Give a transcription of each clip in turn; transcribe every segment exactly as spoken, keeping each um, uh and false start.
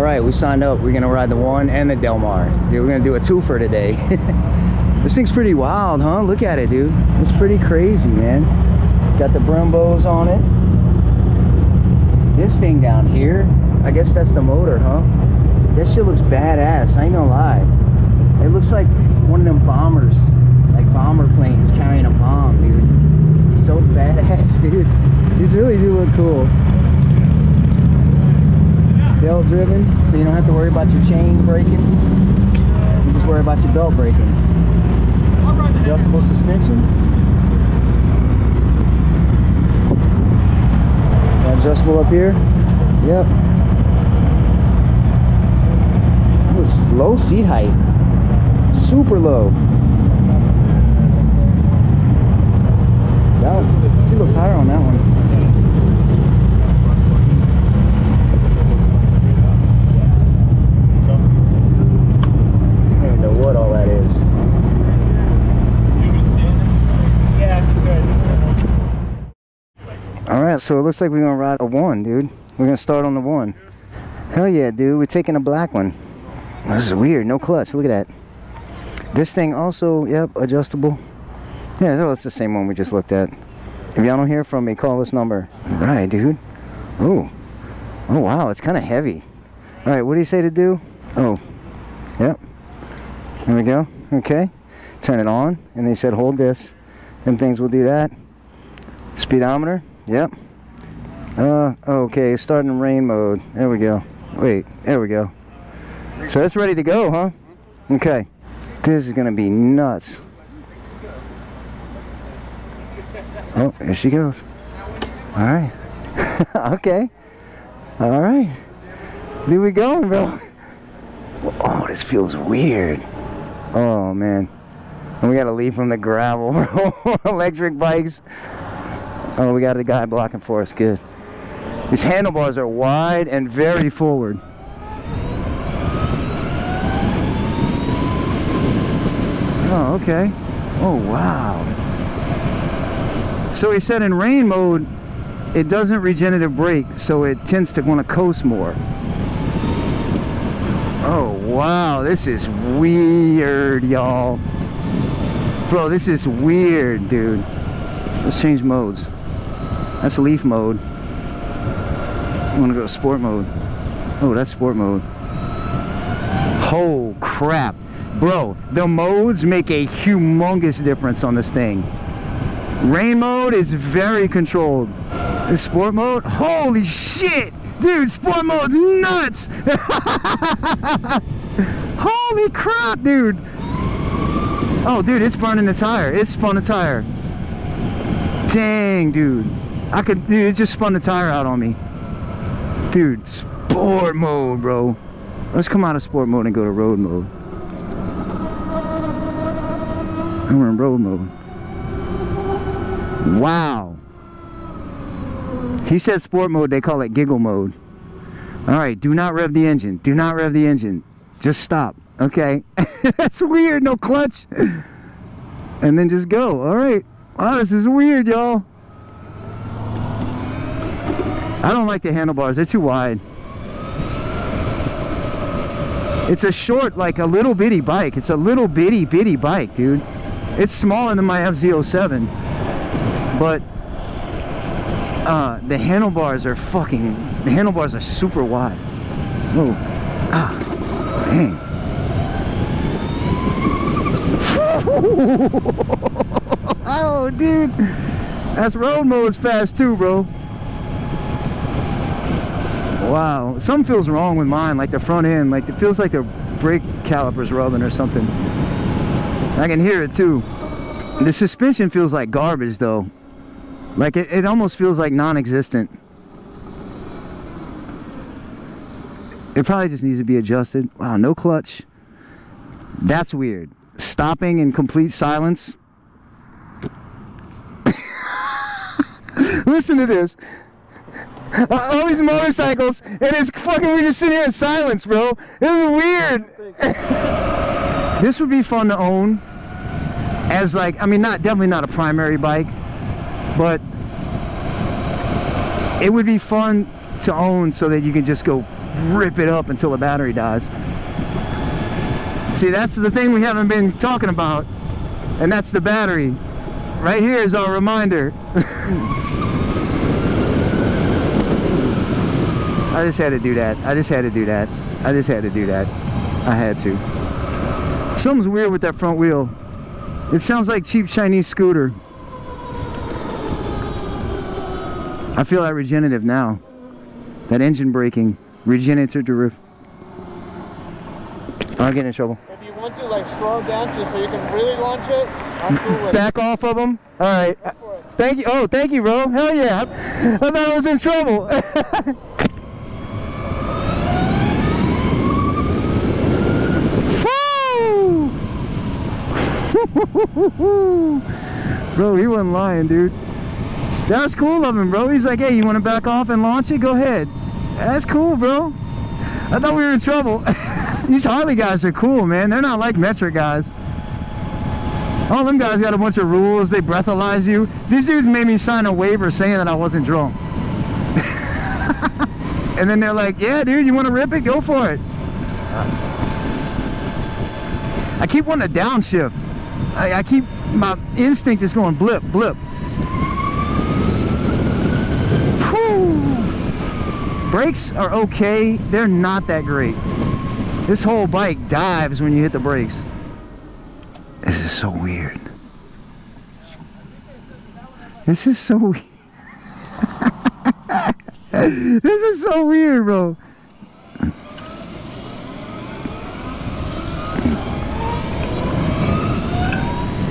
All right, we signed up. We're gonna ride the one and the Del Mar. Dude, we're gonna do a twofer today. This thing's pretty wild, huh? Look at it, dude. It's pretty crazy, man. Got the Brembos on it. This thing down here, I guess that's the motor, huh? This shit looks badass, I ain't gonna lie. It looks like one of them bombers, like bomber planes carrying a bomb, dude. So badass, dude. These really do look cool. Belt driven, so you don't have to worry about your chain breaking. You just worry about your belt breaking. Adjustable suspension. Adjustable up here. Yep. This is low seat height. Super low. That one, she looks higher on that one. So it looks like we're gonna ride a one, dude. We're gonna start on the one. Hell yeah, dude. We're taking a black one. This is weird. No clutch. Look at that. This thing also, yep, adjustable. Yeah, that's the same one we just looked at. If y'all don't hear from me, call this number. All right, dude. Oh, oh wow, it's kind of heavy. All right, what do you say to do? Oh, yep. There we go. Okay. Turn it on, and they said hold this. Them things will do that. Speedometer. Yep. Uh, okay, starting rain mode. There we go. Wait, there we go. So it's ready to go, huh? Okay. This is gonna be nuts. Oh, here she goes. All right. Okay. All right. There we go, bro. Oh, this feels weird. Oh, man. And we gotta leave from the gravel, bro. Electric bikes. Oh, we got a guy blocking for us. Good. These handlebars are wide and very forward. Oh, okay. Oh, wow. So he said in rain mode, it doesn't regenerative brake, so it tends to want to coast more. Oh, wow. This is weird, y'all. Bro, this is weird, dude. Let's change modes. That's leaf mode. I want to go to sport mode. Oh, that's sport mode. Oh, crap. Bro, the modes make a humongous difference on this thing. Rain mode is very controlled. This sport mode? Holy shit! Dude, sport mode's nuts! Holy crap, dude! Oh, dude, it's burning the tire. It spun the tire. Dang, dude. I could, dude, it just spun the tire out on me. Dude, sport mode, bro. Let's come out of sport mode and go to road mode. And we're in road mode. Wow. He said sport mode, they call it giggle mode. All right, do not rev the engine. Do not rev the engine. Just stop, okay? That's weird, no clutch. And then just go, all right. Wow, this is weird, y'all. I don't like the handlebars, they're too wide. It's a short, like a little bitty bike. It's a little bitty, bitty bike, dude. It's smaller than my F Z oh seven, but uh, the handlebars are fucking, the handlebars are super wide. Whoa, ah, dang. Oh, dude, that's road mode's fast too, bro. Wow, something feels wrong with mine, like the front end, like it feels like the brake caliper's rubbing or something. I can hear it too. The suspension feels like garbage though. Like it, it almost feels like non-existent. It probably just needs to be adjusted. Wow, no clutch. That's weird. Stopping in complete silence. Listen to this. Uh, all these motorcycles, and it's fucking, we're just sitting here in silence, bro. This is weird. This would be fun to own as, like, I mean, not definitely not a primary bike, but it would be fun to own so that you can just go rip it up until the battery dies. See, that's the thing we haven't been talking about, and that's the battery. Right here is our reminder. I just had to do that. I just had to do that. I just had to do that. I had to. Something's weird with that front wheel. It sounds like cheap Chinese scooter. I feel that regenerative now. That engine braking, regenerative. I'll get in trouble. If you want to, like, slow down just so you can really launch it, I'm cool with Back it. off of them? All right. Thank you. Oh, thank you, bro. Hell yeah. I thought I was in trouble. Bro, he wasn't lying, dude. That's cool of him, bro. He's like, hey, you want to back off and launch it? Go ahead. That's cool, bro. I thought we were in trouble. These Harley guys are cool, man. They're not like metric guys. All them guys got a bunch of rules. They breathalyze you. These dudes made me sign a waiver saying that I wasn't drunk. And then they're like, yeah, dude, you want to rip it? Go for it. I keep wanting to downshift. I, I keep, my instinct is going blip, blip. Whew. Brakes are okay. They're not that great. This whole bike dives when you hit the brakes. This is so weird. This is so weird. This is so weird, bro.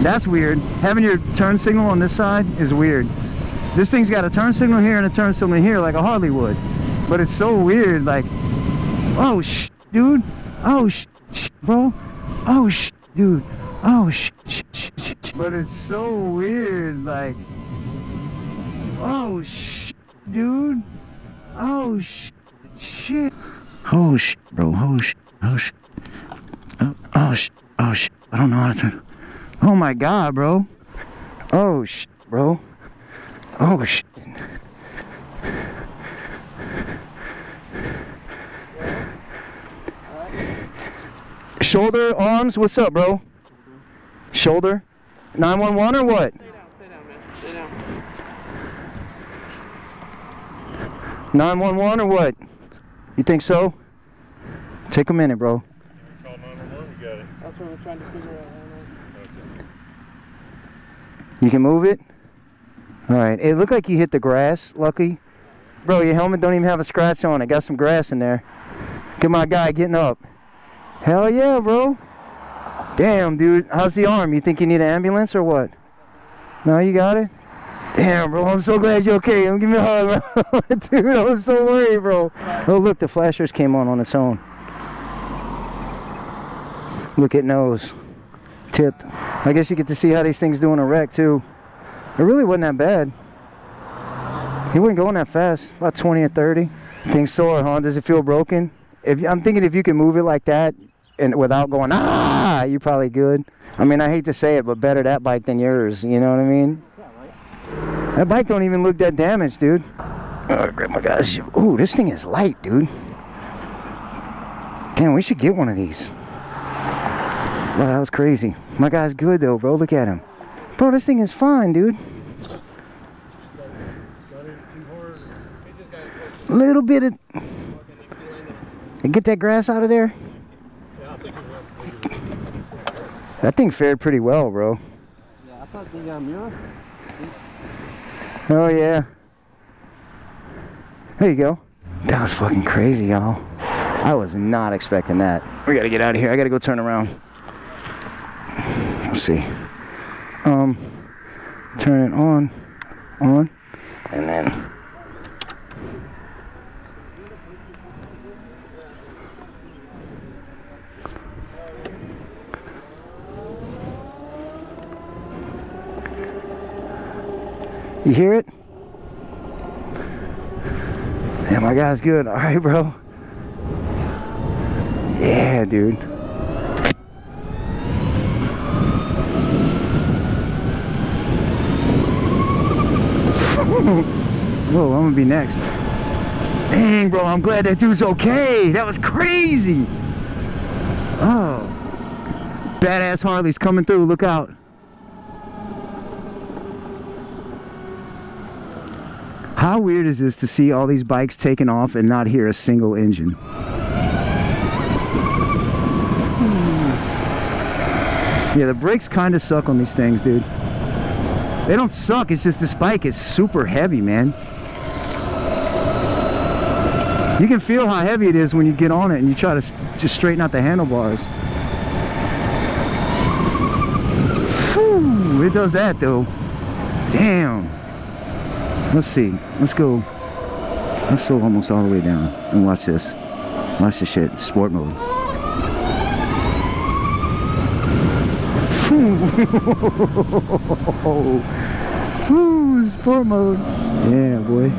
That's weird. Having your turn signal on this side is weird. This thing's got a turn signal here and a turn signal here like a Harley would. But it's so weird, like, oh, sh, dude. Oh, sh, sh, bro. Oh, sh, dude. Oh, sh, sh, sh, sh, sh. But it's so weird, like, oh, sh, dude. Oh, sh, shit. Oh, sh, bro. Oh, sh, oh, sh. Oh, oh, sh, oh, sh. I don't know how to turn. Oh, my God, bro. Oh, sh, bro. Oh, sh. Shoulder, arms, what's up, bro? Shoulder? nine one one or what? Stay down, stay down, man. Stay down. nine one one or what? You think so? Take a minute, bro. You call nine one one, you got it. That's what we're trying to figure out. You can move it? Alright. It looked like you hit the grass, lucky. Bro, your helmet don't even have a scratch on it. Got some grass in there. Look at my guy getting up. Hell yeah, bro. Damn, dude. How's the arm? You think you need an ambulance or what? No, you got it? Damn, bro. I'm so glad you're okay. Give me a hug, bro. Dude, I was so worried, bro. Oh, look. The flashers came on on its own. Look at nose. Tipped. I guess you get to see how these things do in a wreck, too. It really wasn't that bad. He wasn't going that fast. About twenty or thirty. Things sore, huh? Does it feel broken? If, I'm thinking if you can move it like that and without going, ah, you're probably good. I mean, I hate to say it, but better that bike than yours. You know what I mean? That bike don't even look that damaged, dude. Oh, my gosh. Ooh, this thing is light, dude. Damn, we should get one of these. Wow, that was crazy. My guy's good, though, bro. Look at him. Bro, this thing is fine, dude. A little bit of... And get that grass out of there. Yeah, I think it worked. That thing fared pretty well, bro. Yeah, I thought they got a mirror. Oh yeah. There you go. That was fucking crazy, y'all. I was not expecting that. We gotta get out of here. I gotta go turn around. Let's see. Um, turn it on, on, and then. You hear it? Yeah, my guy's good. All right, bro. Yeah, dude. Whoa, I'm gonna be next. Dang, bro, I'm glad that dude's okay. That was crazy. Oh. Badass Harley's coming through. Look out. How weird is this to see all these bikes taking off and not hear a single engine? Yeah, the brakes kind of suck on these things, dude. They don't suck, it's just this bike is super heavy, man. You can feel how heavy it is when you get on it and you try to just straighten out the handlebars. Whew, it does that though. Damn. Let's see. Let's go. Let's slow almost all the way down and watch this. Watch this shit. Sport mode. Woo, sport mode. Yeah, boy.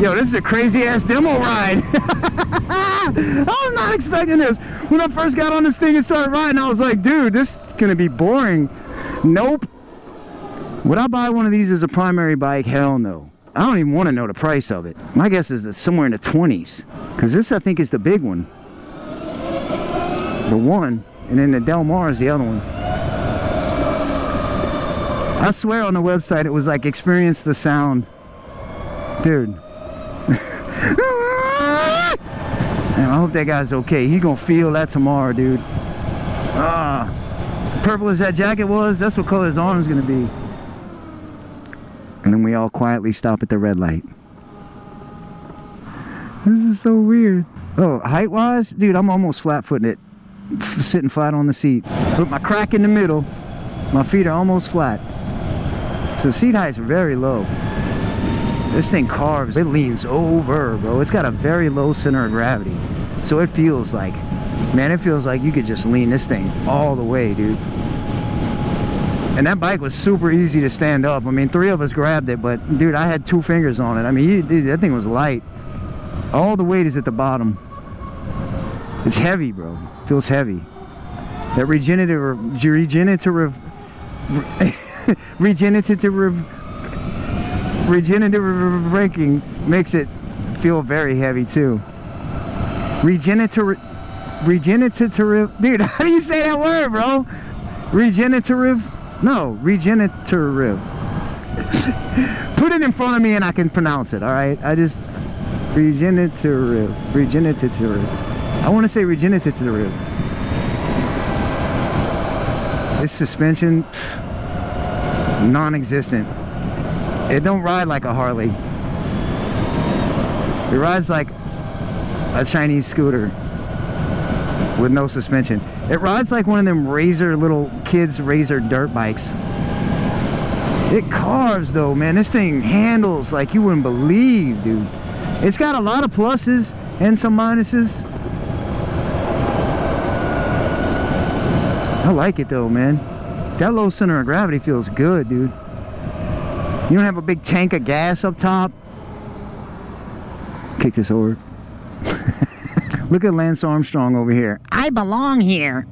Yo, this is a crazy ass demo ride. I was not expecting this. When I first got on this thing and started riding, I was like, dude, this is gonna be boring. Nope. Would I buy one of these as a primary bike? Hell no. I don't even want to know the price of it. My guess is that somewhere in the twenties, because this I think is the big one, the one, and then the Del Mar is the other one. I swear on the website it was like experience the sound, dude. Man, I hope that guy's okay. He gonna feel that tomorrow, dude. Ah, purple as that jacket was, that's what color his arm's gonna be. And then we all quietly stop at the red light. This is so weird. Oh, height wise, dude, I'm almost flat footing it, F sitting flat on the seat. Put my crack in the middle, my feet are almost flat. So seat height's very low. This thing carves, it leans over, bro. It's got a very low center of gravity. So it feels like, man, it feels like you could just lean this thing all the way, dude. And that bike was super easy to stand up. I mean, three of us grabbed it, but dude, I had two fingers on it. I mean, you, dude, that thing was light. All the weight is at the bottom. It's heavy, bro. It feels heavy. That regenerative, regenerative, regenerative, regenerative braking makes it feel very heavy too. Regenerative, regenerative, dude, how do you say that word, bro? Regenerative, no, regenerative. Put it in front of me and I can pronounce it, all right? I just, regenerative, regenerative. I want to say regenerative. This suspension, non-existent. It don't ride like a Harley. It rides like a Chinese scooter with no suspension. It rides like one of them Razor little kids Razor dirt bikes. It carves though, man. This thing handles like you wouldn't believe, dude. It's got a lot of pluses and some minuses. I like it though, man. That low center of gravity feels good, dude. You don't have a big tank of gas up top. Kick this over. Look at Lance Armstrong over here. I belong here.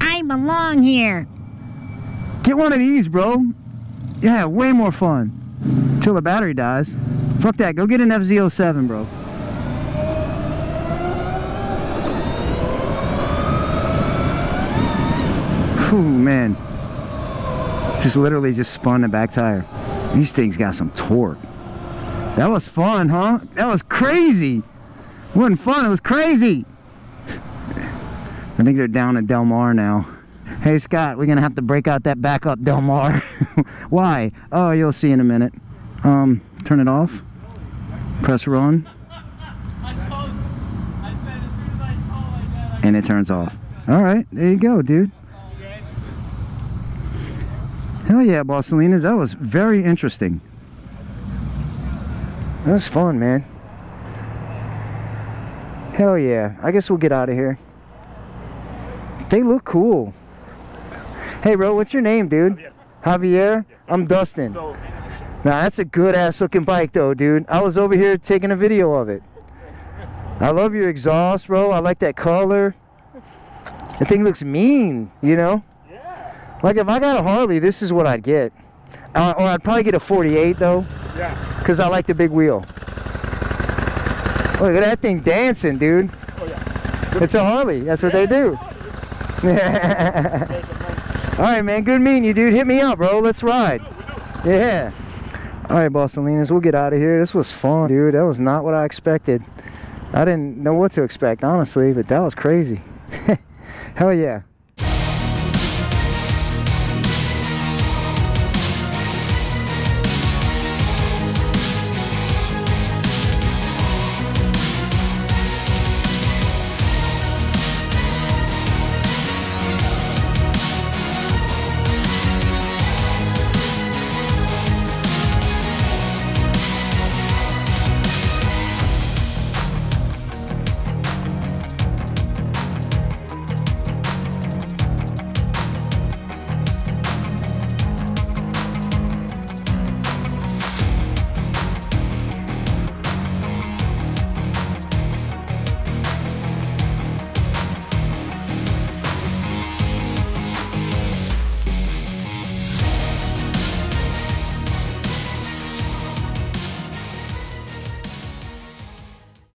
I belong here. Get one of these, bro. Yeah, way more fun. Till the battery dies. Fuck that. Go get an F Z oh seven, bro. Whew, man. Just literally just spun the back tire. These things got some torque. That was fun, huh? That was crazy. It wasn't fun, it was crazy. I think they're down at Del Mar now. Hey Scott, we're gonna have to break out that backup Del Mar. Why? Oh, you'll see in a minute. Um, turn it off. Press run. I told, I said as soon as I call like that, I and it turns off. All right, there you go, dude. Hell yeah, Boss Salinas, that was very interesting. That was fun, man. Hell yeah, I guess we'll get out of here. They look cool. Hey bro, what's your name, dude? Javier. Javier? Yes. I'm Dustin. So, now that's a good ass looking bike though, dude. I was over here taking a video of it. I love your exhaust, bro. I like that color. The thing looks mean, you know? Like if I got a Harley, this is what I'd get. Uh, or I'd probably get a forty-eight though. Yeah. because I like the big wheel. Look at that thing dancing, dude. Oh, yeah. It's a Harley. That's what yeah, they do. All right, man. Good meeting you, dude. Hit me up, bro. Let's ride. Yeah. All right, Boss Salinas. We'll get out of here. This was fun, dude. That was not what I expected. I didn't know what to expect, honestly, but that was crazy. Hell yeah.